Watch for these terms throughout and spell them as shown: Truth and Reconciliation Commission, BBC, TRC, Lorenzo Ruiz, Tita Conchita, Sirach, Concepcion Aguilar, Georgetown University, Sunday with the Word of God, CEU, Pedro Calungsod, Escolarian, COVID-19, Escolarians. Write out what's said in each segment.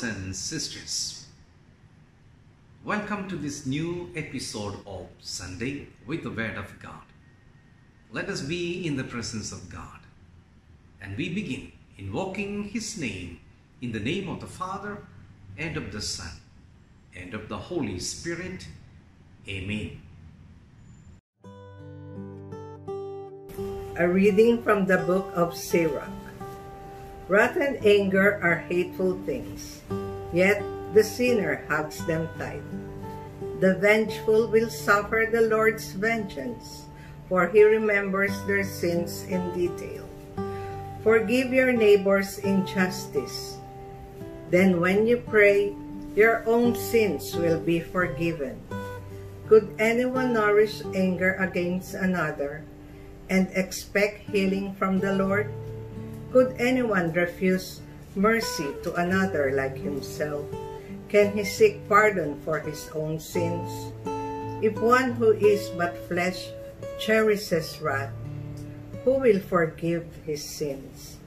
brothers and sisters, welcome to this new episode of Sunday with the Word of God. Let us be in the presence of God, and we begin invoking His name in the name of the Father, and of the Son, and of the Holy Spirit. Amen. A reading from the book of Sirach. Wrath and anger are hateful things, yet the sinner hugs them tight. The vengeful will suffer the Lord's vengeance, for he remembers their sins in detail. Forgive your neighbor's injustice. Then when you pray, your own sins will be forgiven. Could anyone nourish anger against another and expect healing from the Lord? Could anyone refuse mercy to another like himself? Can he seek pardon for his own sins? If one who is but flesh cherishes wrath, who will forgive his sins?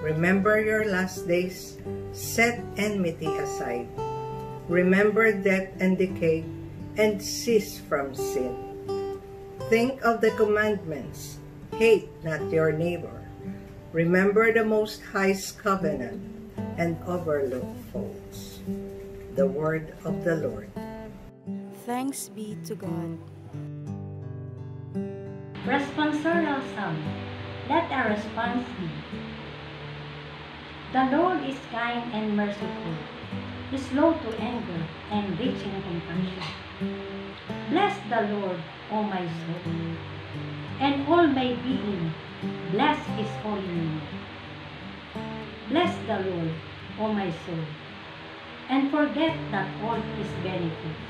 Remember your last days, set enmity aside. Remember death and decay, and cease from sin. Think of the commandments, hate not your neighbor. Remember the Most High's covenant, and overlook faults. The word of the Lord. Thanks be to God. Responsorial Psalm. Let our response be: The Lord is kind and merciful, is slow to anger, and rich in compassion. Bless the Lord, O my soul, and all my being. Bless His holy name. Bless the Lord, O my soul, and forget not all His benefits.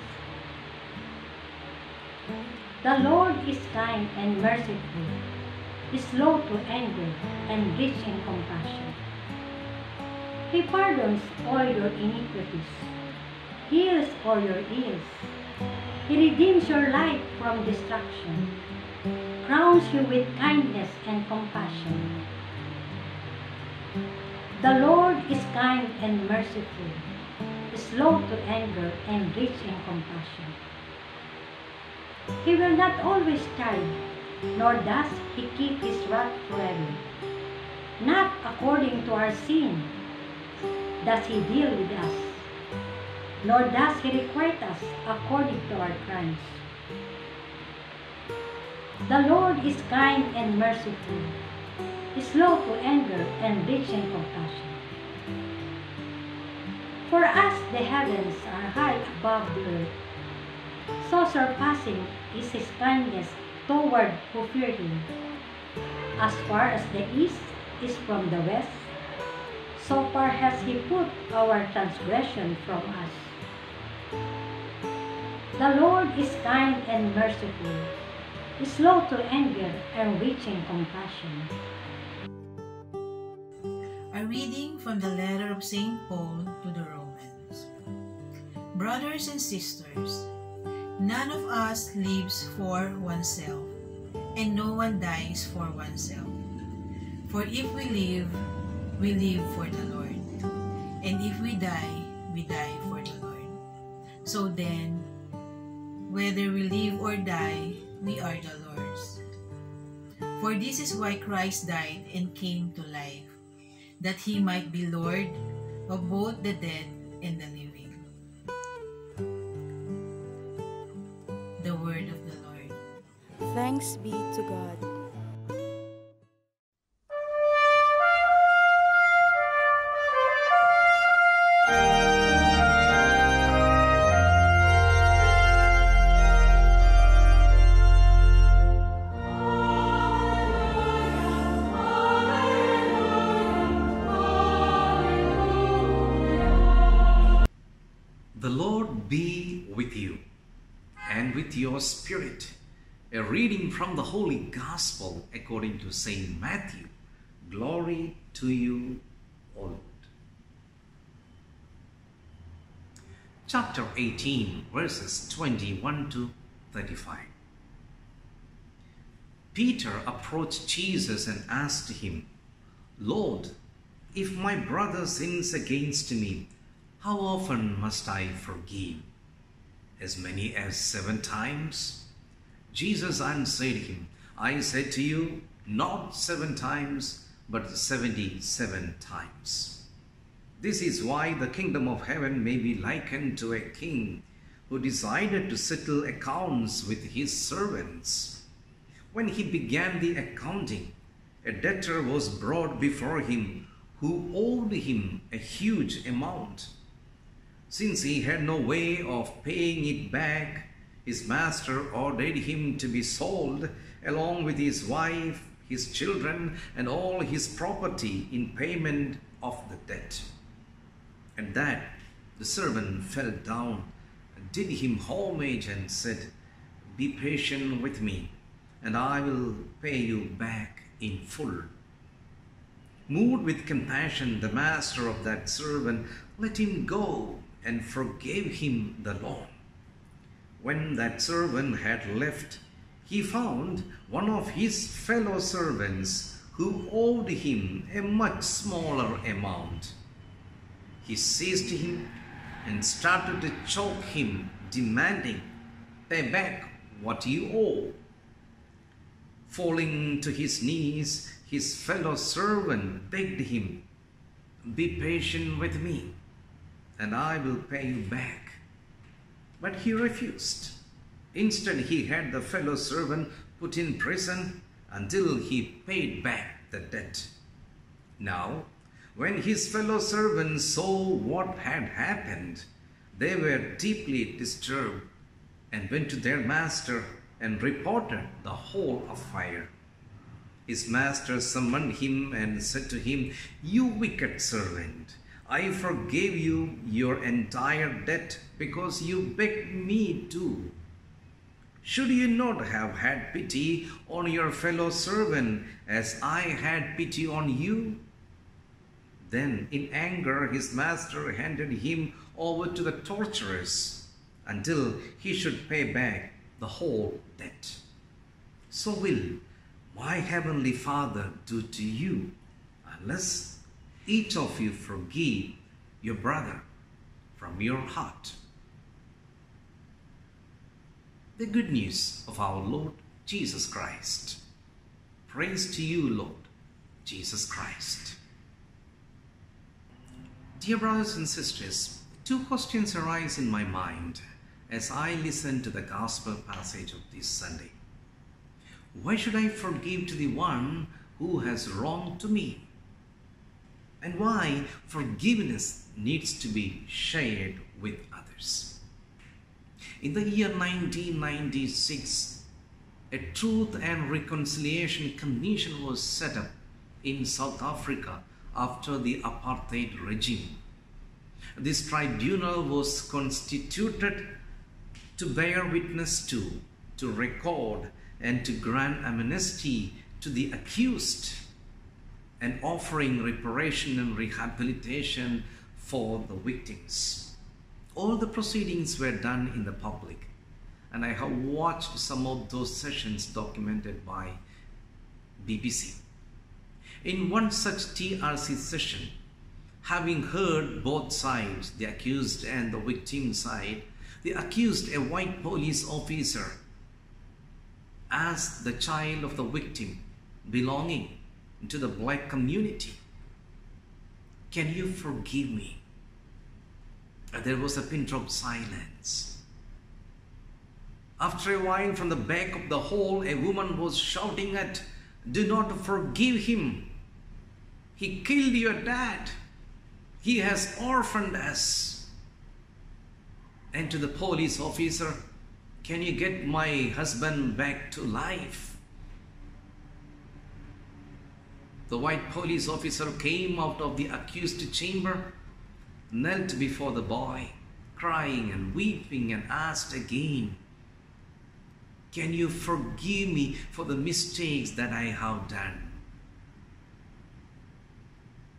The Lord is kind and merciful, is slow to anger, and rich in compassion. He pardons all your iniquities, heals all your ills. He redeems your life from destruction, crowns you with kindness and compassion. The Lord is kind and merciful, slow to anger, and rich in compassion. He will not always chide, nor does He keep His wrath forever. Not according to our sin does He deal with us, nor does He requite us according to our crimes. The Lord is kind and merciful, slow to anger, and rich in compassion. For as the heavens are high above the earth, so surpassing is His kindness toward who fear Him. As far as the east is from the west, so far has He put our transgression from us. The Lord is kind and merciful, slow to anger, and rich in compassion. A reading from the letter of St. Paul to the Romans. Brothers and sisters, none of us lives for oneself, and no one dies for oneself. For if we live for the Lord, and if we die for the Lord. So then, whether we live or die, we are the Lord's. For this is why Christ died and came to life, that He might be Lord of both the dead and the living. The word of the Lord. Thanks be to God. Your spirit. A reading from the Holy Gospel according to St. Matthew. Glory to you, O Lord. Chapter 18, verses 21 to 35. Peter approached Jesus and asked Him, Lord, if my brother sins against me, How often must I forgive? As many as 7 times? Jesus answered him, I say to you, not 7 times, but 77 times. This is why the kingdom of heaven may be likened to a king who decided to settle accounts with his servants. When he began the accounting, a debtor was brought before him who owed him a huge amount. Since he had no way of paying it back, his master ordered him to be sold along with his wife, his children, and all his property in payment of the debt. At that, the servant fell down, did him homage, and said, Be patient with me, and I will pay you back in full. Moved with compassion, the master of that servant let him go and forgave him the loan. When that servant had left, he found one of his fellow servants who owed him a much smaller amount. He seized him and started to choke him, demanding, Pay back what you owe. Falling to his knees, his fellow servant begged him, Be patient with me, and I will pay you back. But he refused. Instead, he had the fellow servant put in prison until he paid back the debt. Now, when his fellow servants saw what had happened, they were deeply disturbed and went to their master and reported the whole affair. His master summoned him and said to him, You wicked servant, I forgave you your entire debt because you begged me too. Should you not have had pity on your fellow servant as I had pity on you? Then in anger, his master handed him over to the torturers until he should pay back the whole debt. So will my heavenly Father do to you, unless each of you forgive your brother from your heart. The good news of our Lord Jesus Christ. Praise to you, Lord Jesus Christ. Dear brothers and sisters, 2 questions arise in my mind as I listen to the gospel passage of this Sunday. Why should I forgive to the one who has wronged to me? And why forgiveness needs to be shared with others? In the year 1996, a Truth and Reconciliation Commission was set up in South Africa after the apartheid regime. This tribunal was constituted to bear witness to record, and to grant amnesty to the accused, and offering reparation and rehabilitation for the victims. All the proceedings were done in the public, and I have watched some of those sessions documented by BBC. In one such TRC session, having heard both sides, the accused and the victim side, the accused, a white police officer, asked the child of the victim belonging to the black community, Can you forgive me? And there was a pin drop silence. After a while, from the back of the hall, a woman was shouting at, Do not forgive him. He killed your dad. He has orphaned us. And to the police officer, Can you get my husband back to life? The white police officer came out of the accused chamber, knelt before the boy, crying and weeping, and asked again, Can you forgive me for the mistakes that I have done?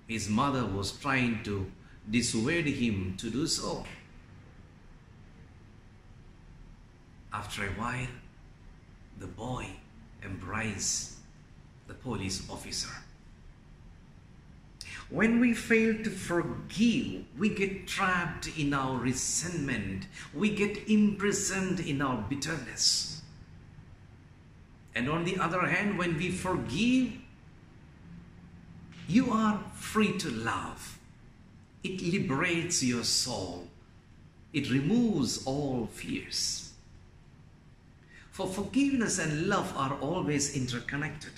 His mother was trying to dissuade him to do so. After a while, the boy embraced the police officer. When we fail to forgive, we get trapped in our resentment. We get imprisoned in our bitterness. And on the other hand, when we forgive, you are free to love. It liberates your soul. It removes all fears. For forgiveness and love are always interconnected.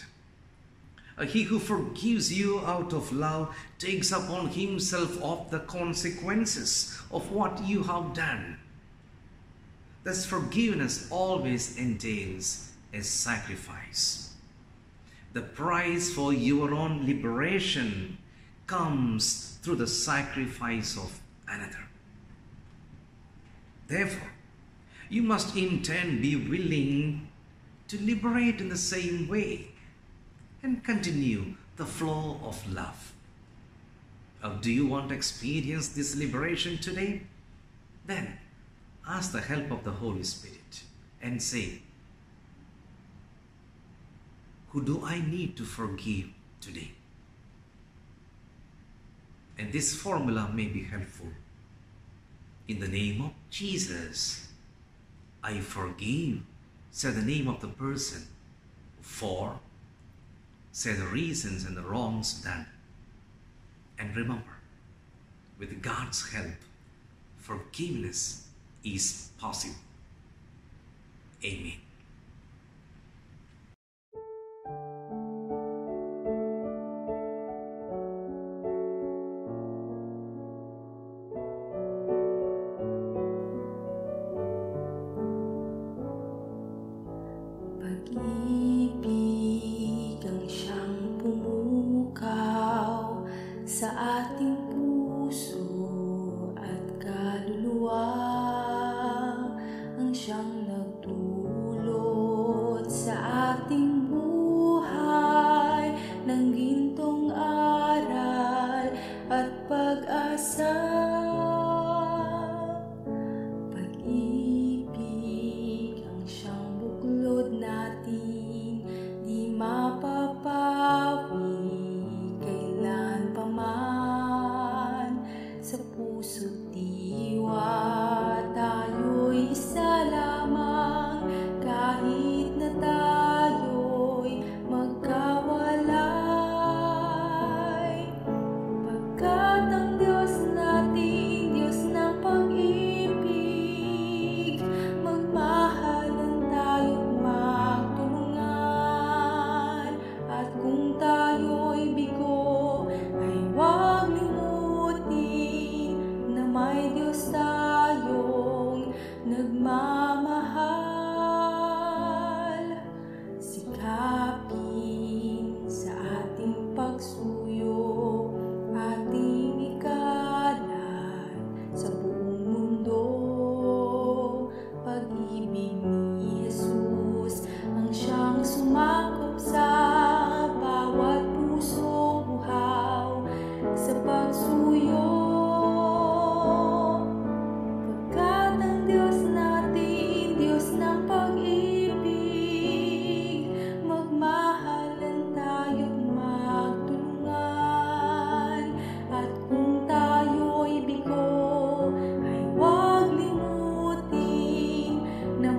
He who forgives you out of love takes upon himself of the consequences of what you have done. Thus, forgiveness always entails a sacrifice. The price for your own liberation comes through the sacrifice of another. Therefore, you must in turn be willing to liberate in the same way and continue the flow of love. Do you want to experience this liberation today? Then ask the help of the Holy Spirit and say, who do I need to forgive today? And this formula may be helpful. In the name of Jesus, I forgive. Say the name of the person. For, say the reasons and the wrongs done. And remember, with God's help, forgiveness is possible. Amen.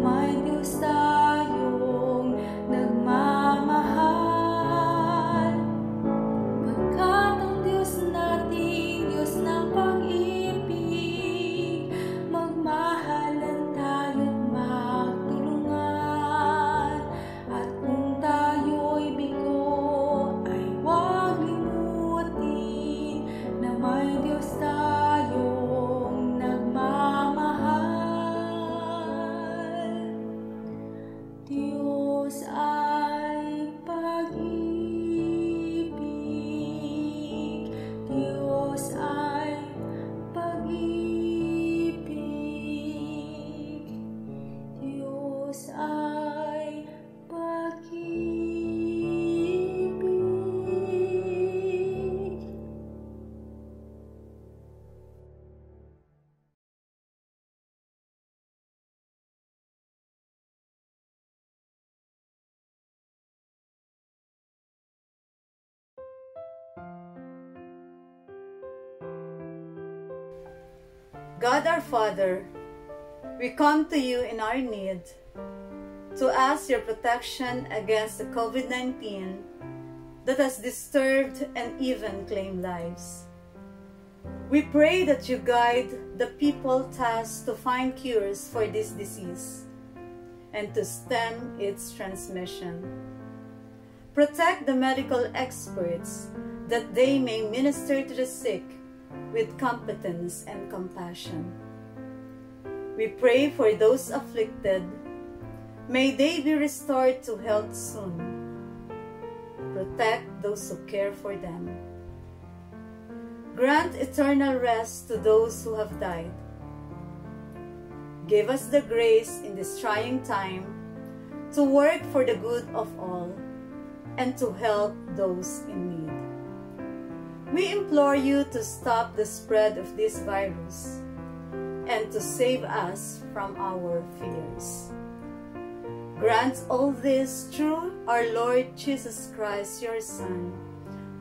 Mind God our Father, we come to you in our need to ask your protection against the COVID-19 that has disturbed and even claimed lives. We pray that you guide the people tasked to find cures for this disease and to stem its transmission. Protect the medical experts that they may minister to the sick with competence and compassion. We pray for those afflicted. May they be restored to health soon. Protect those who care for them. Grant eternal rest to those who have died. Give us the grace in this trying time to work for the good of all and to help those in need. We implore you to stop the spread of this virus and to save us from our fears. Grant all this through our Lord Jesus Christ, your Son,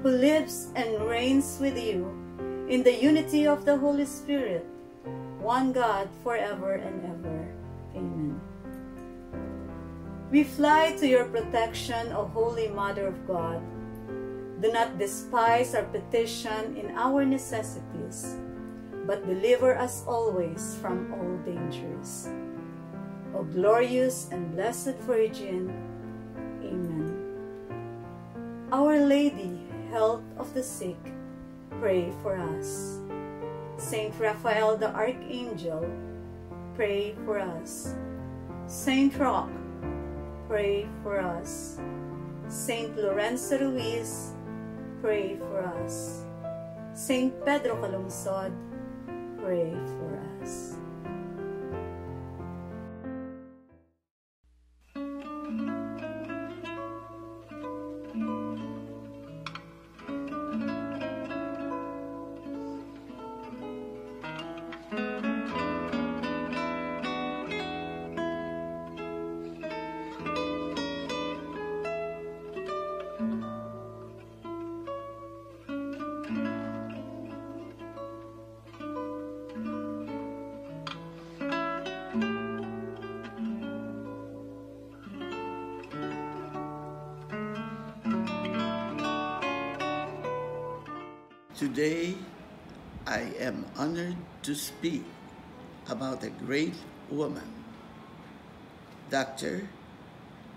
who lives and reigns with you in the unity of the Holy Spirit, one God forever and ever. Amen. We fly to your protection, O Holy Mother of God. Do not despise our petition in our necessities, but deliver us always from all dangers. O glorious and blessed Virgin, Amen. Our Lady, Health of the Sick, pray for us. Saint Raphael the Archangel, pray for us. Saint Roch, pray for us. Saint Lorenzo Ruiz, pray for us. Saint Pedro Calungsod, pray for us. Today, I am honored to speak about a great woman, Dr.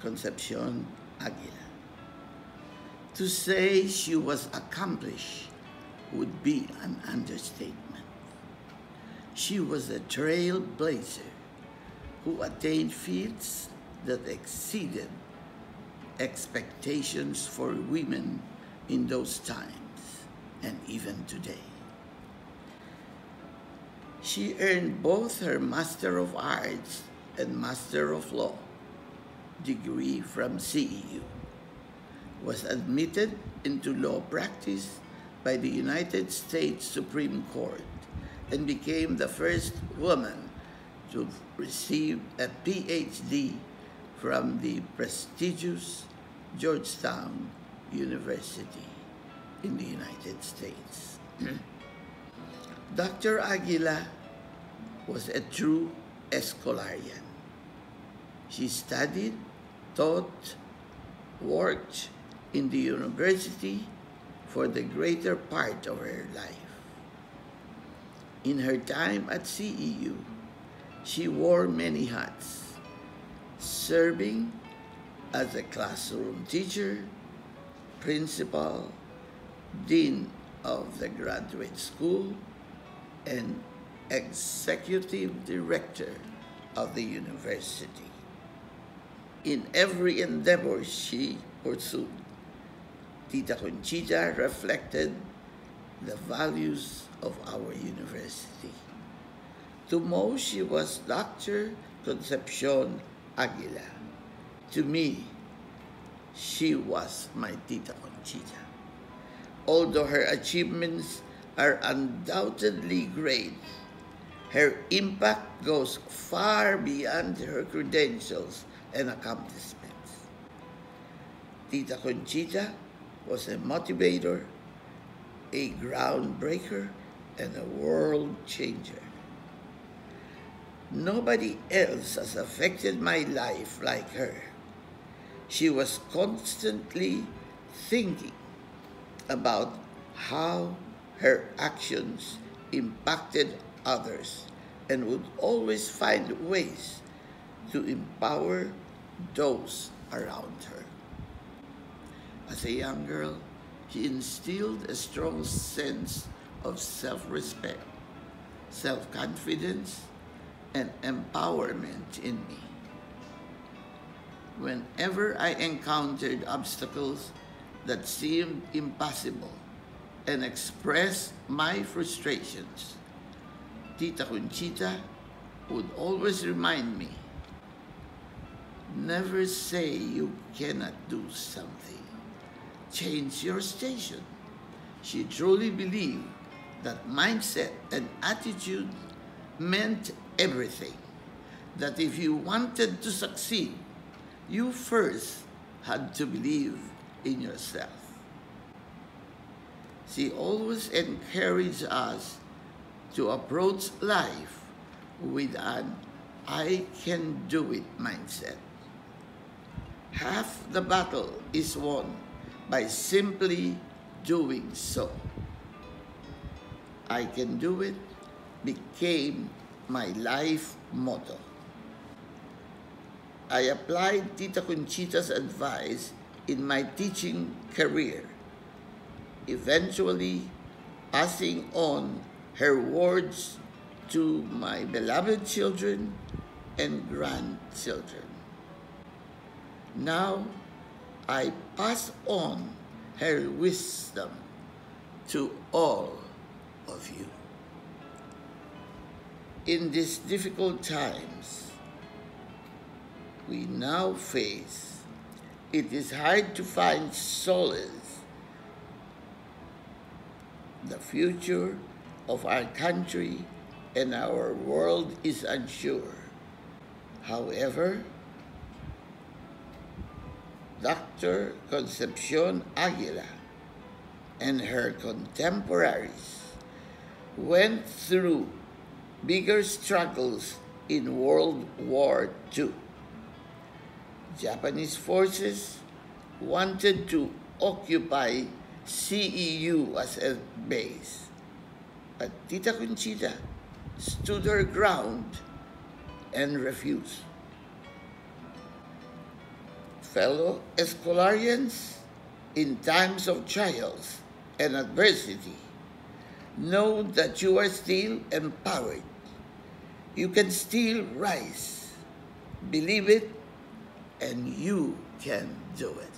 Concepcion Aguilar. To say she was accomplished would be an understatement. She was a trailblazer who attained feats that exceeded expectations for women in those times. And even today. She earned both her Master of Arts and Master of Law degree from CEU, was admitted into law practice by the United States Supreme Court, and became the first woman to receive a PhD from the prestigious Georgetown University in the United States. Dr. Aguilar was a true Escolarian. She studied, taught, worked in the university for the greater part of her life. In her time at CEU, she wore many hats, serving as a classroom teacher, principal, Dean of the Graduate School, and Executive Director of the University. In every endeavor she pursued, Tita Conchita reflected the values of our university. To most, she was Dr. Concepcion Aguilar. To me, she was my Tita Conchita. Although her achievements are undoubtedly great, her impact goes far beyond her credentials and accomplishments. Tita Conchita was a motivator, a groundbreaker, and a world changer. Nobody else has affected my life like her. She was constantly thinking about how her actions impacted others and would always find ways to empower those around her. As a young girl, she instilled a strong sense of self-respect, self-confidence, and empowerment in me. Whenever I encountered obstacles that seemed impossible and expressed my frustrations, Tita Conchita would always remind me, never say you cannot do something. Change your station. She truly believed that mindset and attitude meant everything. That if you wanted to succeed, you first had to believe in yourself. She always encouraged us to approach life with an I can do it mindset. Half the battle is won by simply doing so. I can do it became my life motto. I applied Tita Conchita's advice in my teaching career, eventually passing on her words to my beloved children and grandchildren. Now I pass on her wisdom to all of you. In these difficult times we now face, it is hard to find solace. The future of our country and our world is unsure. However, Dr. Concepcion Aguilar and her contemporaries went through bigger struggles in World War II. Japanese forces wanted to occupy CEU as a base, but Tita Conchita stood her ground and refused. Fellow Escolarians, in times of trials and adversity, know that you are still empowered. You can still rise. Believe it, and you can do it.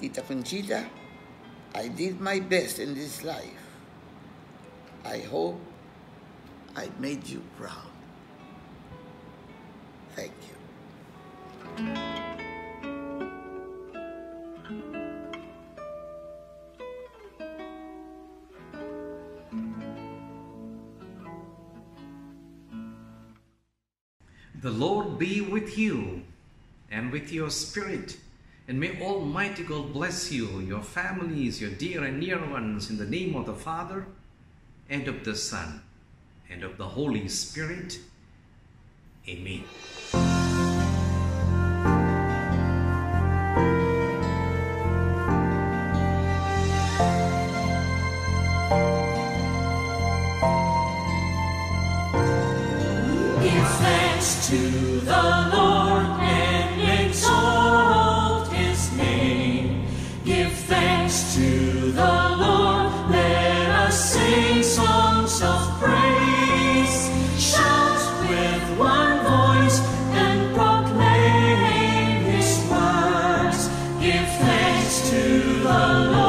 Tita Conchita, I did my best in this life. I hope I made you proud. Thank you. The Lord be with you and with your spirit, and may Almighty God bless you, your families, your dear and near ones, in the name of the Father, and of the Son, and of the Holy Spirit. Amen. Give thanks to the Lord and exalt His name. Give thanks to the Lord. Let us sing songs of praise. Shout with one voice and proclaim His words. Give thanks to the Lord.